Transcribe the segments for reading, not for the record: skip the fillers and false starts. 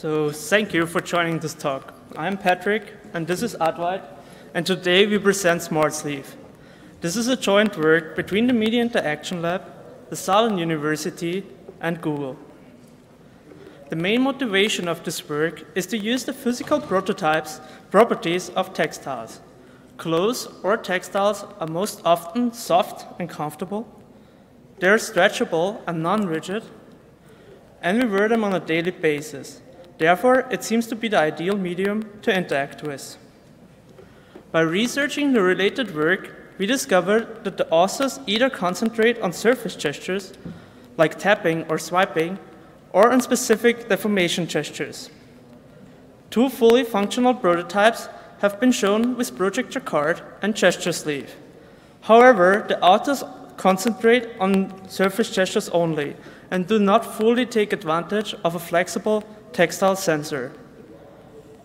So thank you for joining this talk. I'm Patrick, and this is Advait, and today we present Smart Sleeve. This is a joint work between the Media Interaction Lab, the Saarland University, and Google. The main motivation of this work is to use the physical properties of textiles. Clothes or textiles are most often soft and comfortable. They're stretchable and non-rigid, and we wear them on a daily basis. Therefore, it seems to be the ideal medium to interact with. By researching the related work, we discovered that the authors either concentrate on surface gestures, like tapping or swiping, or on specific deformation gestures. Two fully functional prototypes have been shown with Project Jacquard and Gesture Sleeve. However, the authors concentrate on surface gestures only and do not fully take advantage of a flexible textile sensor.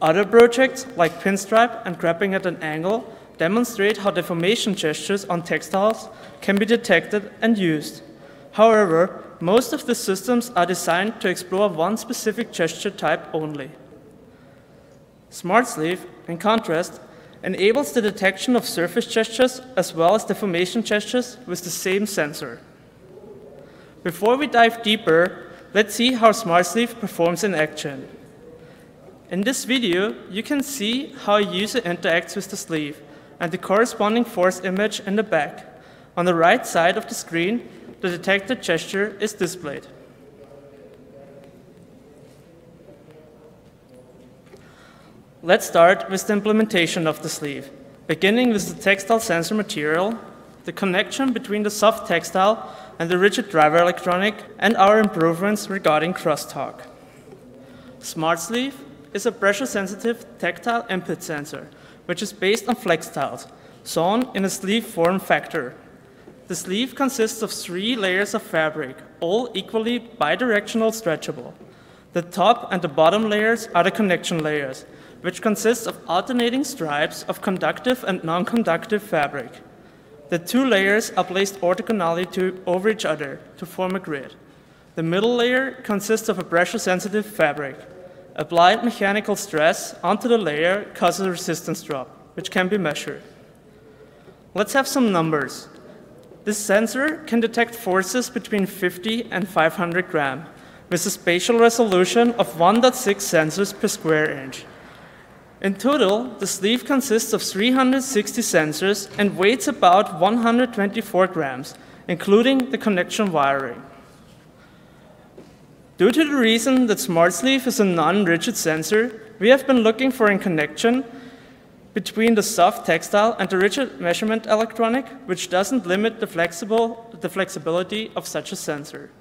Other projects, like Pinstripe and Grabbing at an Angle, demonstrate how deformation gestures on textiles can be detected and used. However, most of the systems are designed to explore one specific gesture type only. Smart Sleeve, in contrast, enables the detection of surface gestures as well as deformation gestures with the same sensor. Before we dive deeper, let's see how Smart Sleeve performs in action. In this video, you can see how a user interacts with the sleeve and the corresponding force image in the back. On the right side of the screen, the detected gesture is displayed. Let's start with the implementation of the sleeve, beginning with the textile sensor material, the connection between the soft textile and the rigid driver electronic, and our improvements regarding crosstalk. Smart Sleeve is a pressure-sensitive tactile input sensor, which is based on flex tiles, sewn in a sleeve form factor. The sleeve consists of 3 layers of fabric, all equally bidirectional stretchable. The top and the bottom layers are the connection layers, which consists of alternating stripes of conductive and non-conductive fabric. The 2 layers are placed orthogonally over each other to form a grid. The middle layer consists of a pressure-sensitive fabric. Applied mechanical stress onto the layer causes a resistance drop, which can be measured. Let's have some numbers. This sensor can detect forces between 50 and 500 gram, with a spatial resolution of 1.6 sensors per square inch. In total, the sleeve consists of 360 sensors and weighs about 124 grams, including the connection wiring. Due to the reason that Smart Sleeve is a non-rigid sensor, we have been looking for a connection between the soft textile and the rigid measurement electronic, which doesn't limit the flexibility of such a sensor.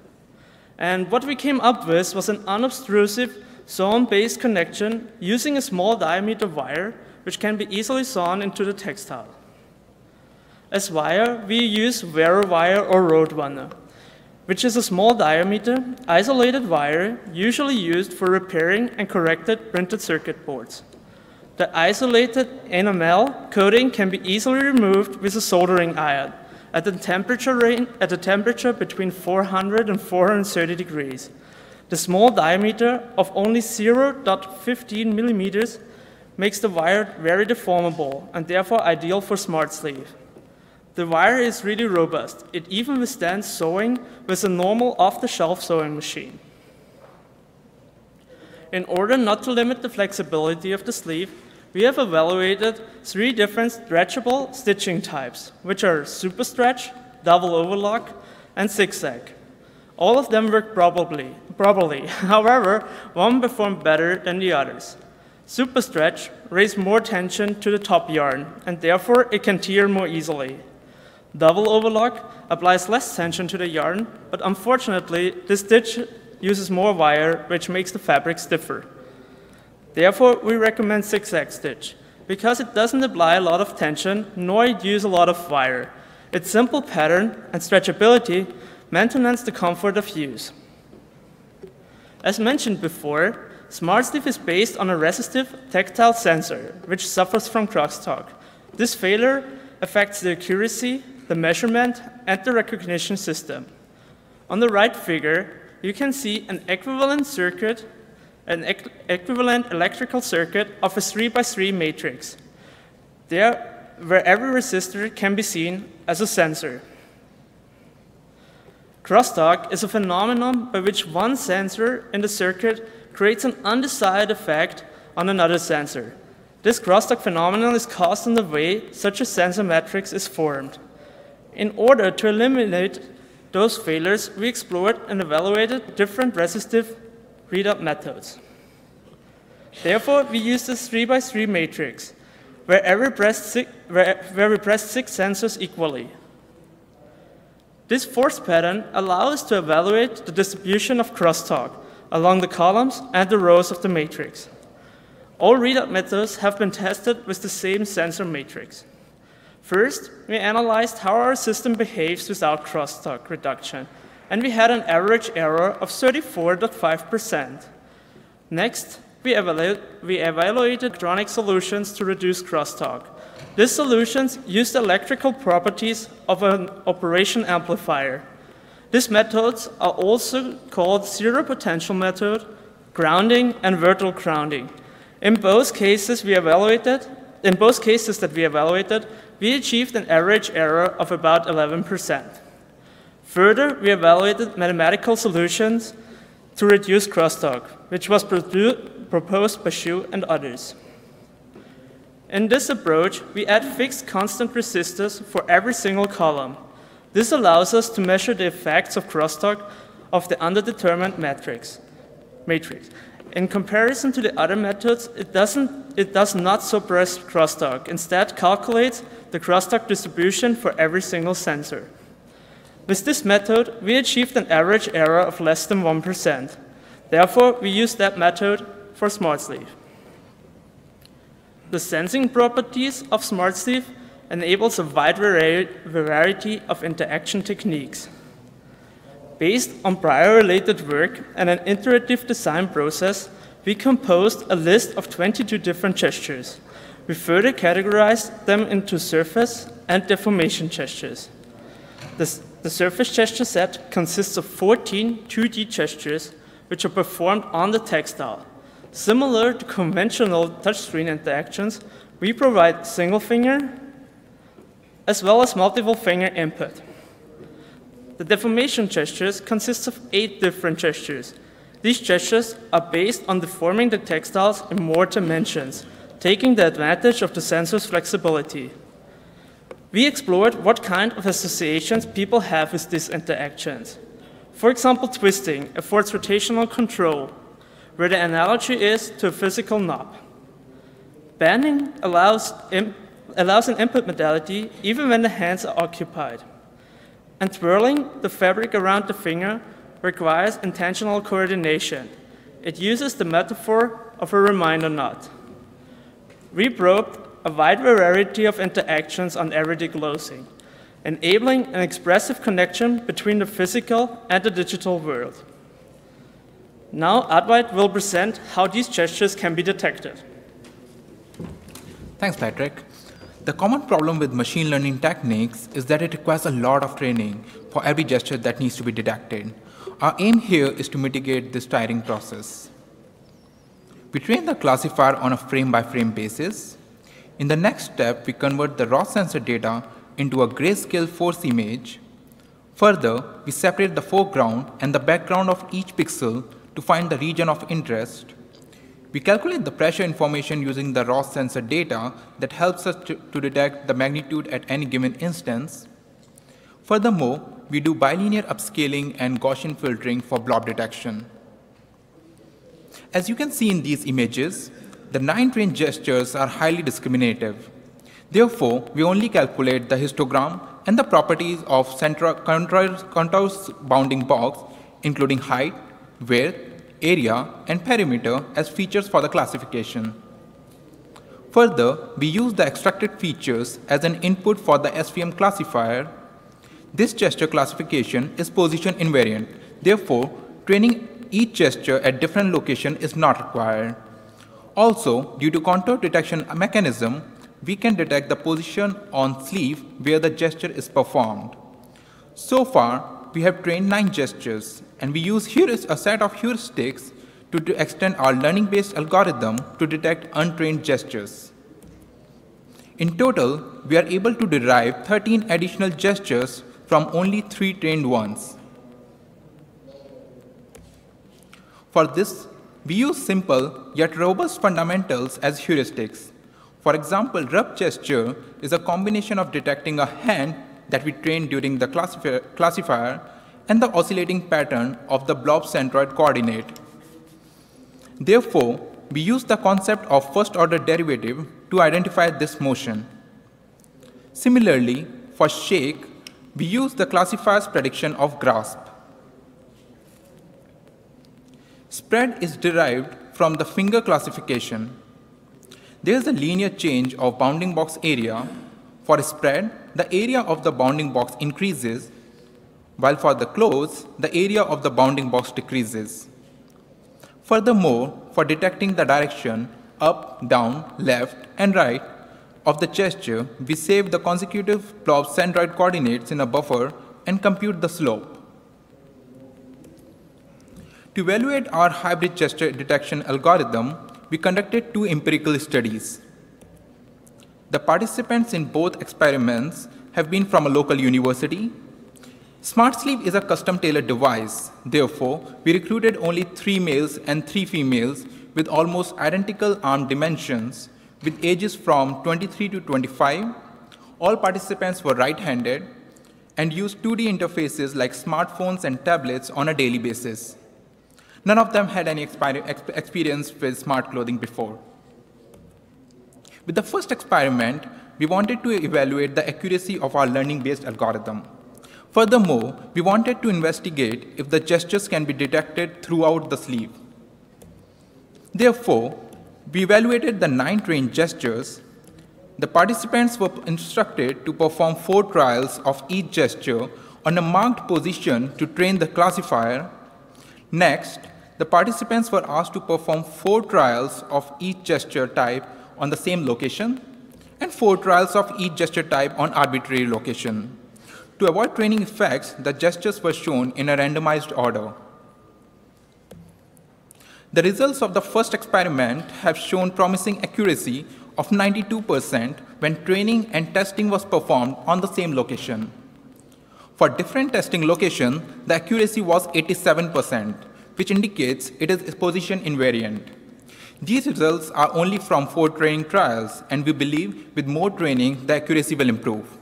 And what we came up with was an unobtrusive, sewn-based connection using a small diameter wire, which can be easily sewn into the textile. As wire, we use Vero wire or Roadrunner, which is a small diameter, isolated wire usually used for repairing and corrected printed circuit boards. The isolated enamel coating can be easily removed with a soldering iron at a temperature between 400 and 430 degrees. The small diameter of only 0.15 millimeters makes the wire very deformable and therefore ideal for Smart Sleeve. The wire is really robust. It even withstands sewing with a normal off-the-shelf sewing machine. In order not to limit the flexibility of the sleeve, we have evaluated 3 different stretchable stitching types, which are super stretch, double overlock, and zigzag. All of them work properly. However, one performed better than the others. Super stretch raised more tension to the top yarn, and therefore it can tear more easily. Double overlock applies less tension to the yarn, but unfortunately, this stitch uses more wire, which makes the fabric stiffer. Therefore, we recommend zigzag stitch, because it doesn't apply a lot of tension, nor it uses a lot of wire. Its simple pattern and stretchability maintains the comfort of use. As mentioned before, Smart Sleeve is based on a resistive tactile sensor, which suffers from crosstalk. This failure affects the accuracy, the measurement, and the recognition system. On the right figure, you can see an equivalent circuit an equivalent electrical circuit of a 3x3 matrix, there where every resistor can be seen as a sensor. Crosstalk is a phenomenon by which one sensor in the circuit creates an undecided effect on another sensor. This crosstalk phenomenon is caused in the way such a sensor matrix is formed. In order to eliminate those failures, we explored and evaluated different resistive readout methods. Therefore, we used this 3x3 matrix, where we pressed 6 sensors equally. This force pattern allows us to evaluate the distribution of crosstalk along the columns and the rows of the matrix. All readout methods have been tested with the same sensor matrix. First, we analyzed how our system behaves without crosstalk reduction, and we had an average error of 34.5%. Next, we evaluated electronic solutions to reduce crosstalk. These solutions used electrical properties of an operation amplifier. These methods are also called zero potential method, grounding, and vertical grounding. In both cases that we evaluated, we achieved an average error of about 11%. Further, we evaluated mathematical solutions to reduce crosstalk, which was proposed by Xu and others. In this approach, we add fixed constant resistors for every single column. This allows us to measure the effects of crosstalk of the underdetermined matrix. In comparison to the other methods, it does not suppress crosstalk, instead calculates the crosstalk distribution for every single sensor. With this method, we achieved an average error of less than 1%. Therefore, we used that method for Smart Sleeve. The sensing properties of Smart Sleeve enables a wide variety of interaction techniques. Based on prior related work and an iterative design process, we composed a list of 22 different gestures. We further categorized them into surface and deformation gestures. The surface gesture set consists of 14 2D gestures which are performed on the textile. Similar to conventional touchscreen interactions, we provide single finger as well as multiple finger input. The deformation gestures consist of 8 different gestures. These gestures are based on deforming the textiles in more dimensions, taking the advantage of the sensor's flexibility. We explored what kind of associations people have with these interactions. For example, twisting affords rotational control, where the analogy is to a physical knob. Bending allows an input modality even when the hands are occupied. And twirling the fabric around the finger requires intentional coordination. It uses the metaphor of a reminder knot. We probed a wide variety of interactions on everyday clothing, enabling an expressive connection between the physical and the digital world. Now, Advait will present how these gestures can be detected. Thanks, Patrick. The common problem with machine learning techniques is that it requires a lot of training for every gesture that needs to be detected. Our aim here is to mitigate this tiring process. We train the classifier on a frame-by-frame basis. In the next step, we convert the raw sensor data into a grayscale force image. Further, we separate the foreground and the background of each pixel to find the region of interest. We calculate the pressure information using the raw sensor data that helps us to detect the magnitude at any given instance. Furthermore, we do bilinear upscaling and Gaussian filtering for blob detection. As you can see in these images, the 9 trained gestures are highly discriminative. Therefore, we only calculate the histogram and the properties of contours bounding box, including height, width, area, and perimeter as features for the classification. Further, we use the extracted features as an input for the SVM classifier. This gesture classification is position invariant. Therefore, training each gesture at different location is not required. Also, due to contour detection mechanism, we can detect the position on sleeve where the gesture is performed. So far, we have trained 9 gestures, and we use a set of heuristics to extend our learning-based algorithm to detect untrained gestures. In total, we are able to derive 13 additional gestures from only 3 trained ones. For this, we use simple yet robust fundamentals as heuristics. For example, rub gesture is a combination of detecting a hand that we trained during the classifier and the oscillating pattern of the blob centroid coordinate. Therefore, we use the concept of first-order derivative to identify this motion. Similarly, for shake, we use the classifier's prediction of grasp. Spread is derived from the finger classification. There is a linear change of bounding box area. For a spread, the area of the bounding box increases, while for the close, the area of the bounding box decreases. Furthermore, for detecting the direction up, down, left, and right of the gesture, we save the consecutive blob centroid coordinates in a buffer and compute the slope. To evaluate our hybrid gesture detection algorithm, we conducted 2 empirical studies. The participants in both experiments have been from a local university. Smart Sleeve is a custom-tailored device. Therefore, we recruited only 3 males and 3 females with almost identical arm dimensions, with ages from 23 to 25. All participants were right-handed and used 2D interfaces like smartphones and tablets on a daily basis. None of them had any experience with smart clothing before. With the first experiment, we wanted to evaluate the accuracy of our learning-based algorithm. Furthermore, we wanted to investigate if the gestures can be detected throughout the sleeve. Therefore, we evaluated the 9 trained gestures. The participants were instructed to perform 4 trials of each gesture on a marked position to train the classifier. Next, the participants were asked to perform 4 trials of each gesture type on the same location and 4 trials of each gesture type on arbitrary location. To avoid training effects, the gestures were shown in a randomized order. The results of the first experiment have shown promising accuracy of 92% when training and testing was performed on the same location. For different testing locations, the accuracy was 87%, which indicates it is position invariant. These results are only from 4 training trials, and we believe with more training, the accuracy will improve.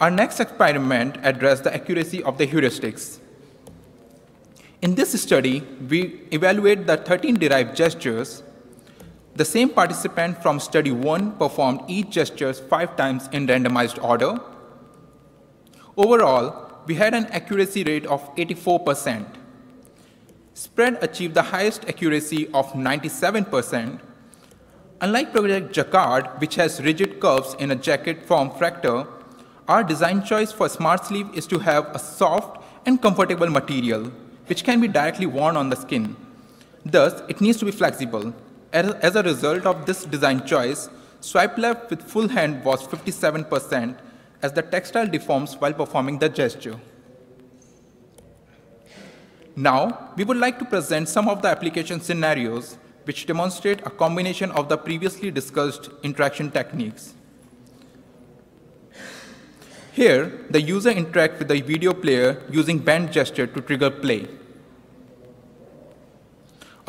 Our next experiment addressed the accuracy of the heuristics. In this study, we evaluate the 13 derived gestures. The same participant from study 1 performed each gesture 5 times in randomized order. Overall, we had an accuracy rate of 84%. Spread achieved the highest accuracy of 97%. Unlike Project Jacquard, which has rigid curves in a jacket form fracture, our design choice for Smart Sleeve is to have a soft and comfortable material, which can be directly worn on the skin. Thus, it needs to be flexible. As a result of this design choice, swipe left with full hand was 57%, as the textile deforms while performing the gesture. Now, we would like to present some of the application scenarios which demonstrate a combination of the previously discussed interaction techniques. Here, the user interacts with the video player using bend gesture to trigger play.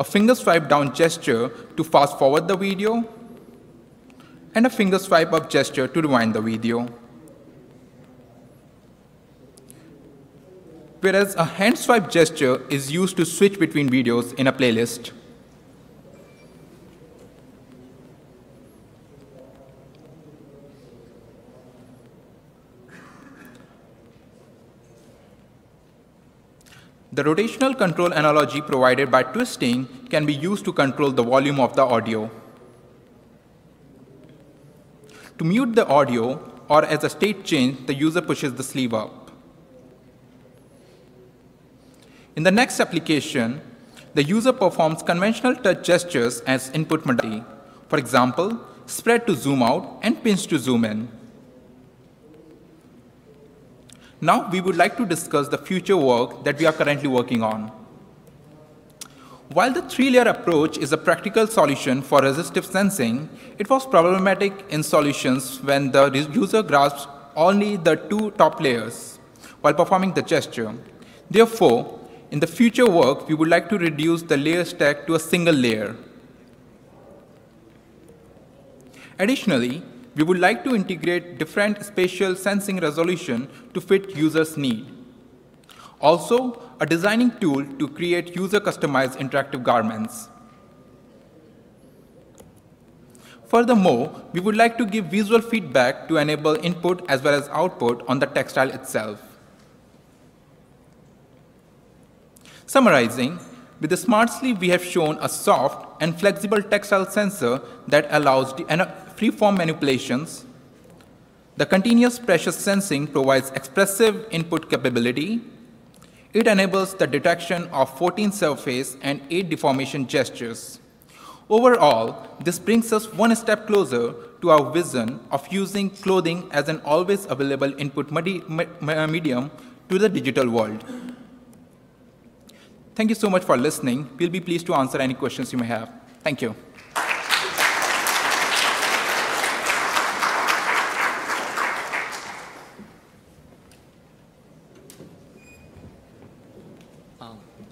A finger swipe down gesture to fast forward the video, and a finger swipe up gesture to rewind the video. Whereas a hand swipe gesture is used to switch between videos in a playlist. The rotational control analogy provided by twisting can be used to control the volume of the audio. To mute the audio, or as a state change, the user pushes the sleeve up. In the next application, the user performs conventional touch gestures as input modality. For example, spread to zoom out and pinch to zoom in. Now, we would like to discuss the future work that we are currently working on. While the three-layer approach is a practical solution for resistive sensing, it was problematic in solutions when the user grasps only the two top layers while performing the gesture. Therefore, in the future work, we would like to reduce the layer stack to a single layer. Additionally, we would like to integrate different spatial sensing resolution to fit users' need. Also, a designing tool to create user-customized interactive garments. Furthermore, we would like to give visual feedback to enable input as well as output on the textile itself. Summarizing, with the Smart Sleeve, we have shown a soft and flexible textile sensor that allows freeform manipulations. The continuous pressure sensing provides expressive input capability. It enables the detection of 14 surface and 8 deformation gestures. Overall, this brings us one step closer to our vision of using clothing as an always available input medium to the digital world. Thank you so much for listening. We'll be pleased to answer any questions you may have. Thank you.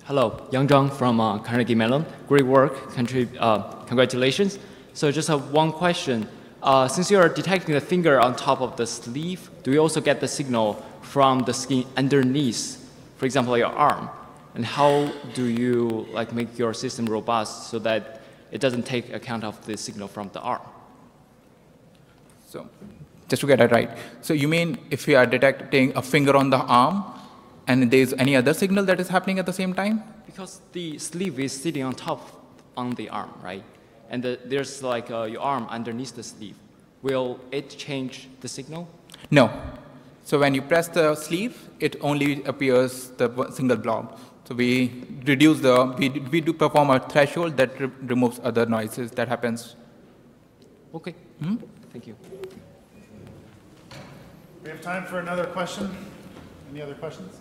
Hello, Yang Zhang from Carnegie Mellon. Great work, congratulations. So just have one question. Since you are detecting the finger on top of the sleeve, do you also get the signal from the skin underneath, for example, your arm? And how do you make your system robust so that it doesn't take account of the signal from the arm? So just to get it right, so you mean if you are detecting a finger on the arm, and there's any other signal that is happening at the same time? Because the sleeve is sitting on top on the arm, right? And there's your arm underneath the sleeve. Will it change the signal? No. So when you press the sleeve, it only appears the single blob. So we reduce we do perform a threshold that removes other noises that happens. Okay. Mm-hmm. Thank you. We have time for another question. Any other questions?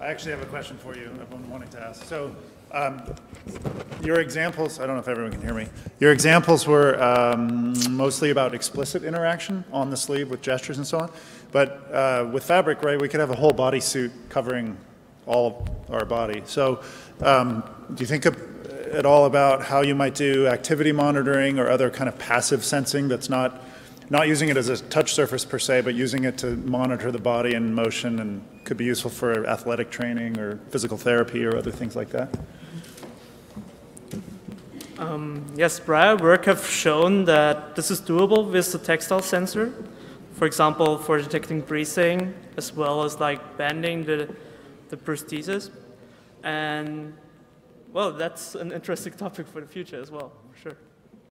I actually have a question for you. I've been wanting to ask. So your examples, I don't know if everyone can hear me. Your examples were mostly about explicit interaction on the sleeve with gestures and so on. But with fabric, right, we could have a whole bodysuit covering all of our body. So do you think at all about how you might do activity monitoring or other kind of passive sensing that's not using it as a touch surface per se, but using it to monitor the body in motion, and could be useful for athletic training or physical therapy or other things like that? Yes, prior work have shown that this is doable with the textile sensor. For example, for detecting breathing, as well as bending the prosthesis. And well, that's an interesting topic for the future as well, for sure.